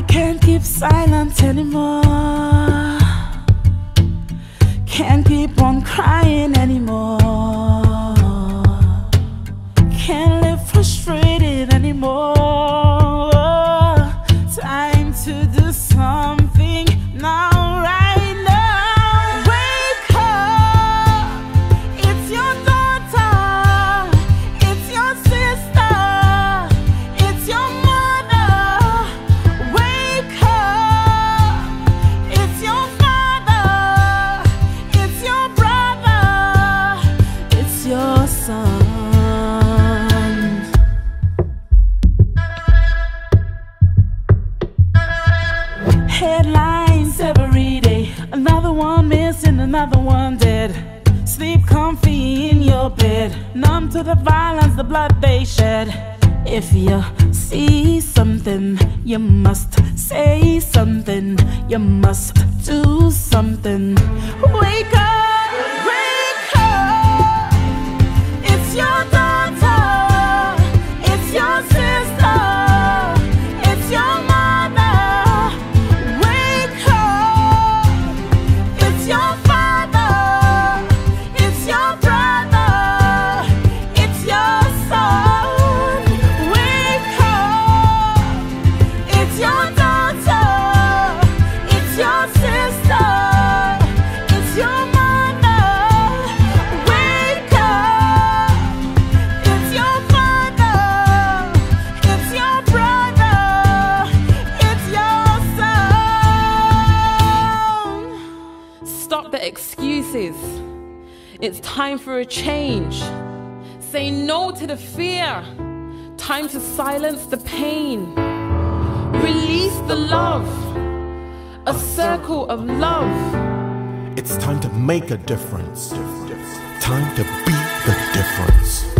I can't keep silent anymore. Can't keep on crying anymore. Can't live frustrated anymore. Time to do something now. Headlines every day, another one missing, another one dead. Sleep comfy in your bed, numb to the violence, the blood they shed. If you see something, you must say something, you must do something. Wake up, wake up. It's your daughter, it's your sister. Excuses. It's time for a change. Say no to the fear. Time to silence the pain. Release the love. A circle of love. It's time to make a difference. Time to be the difference.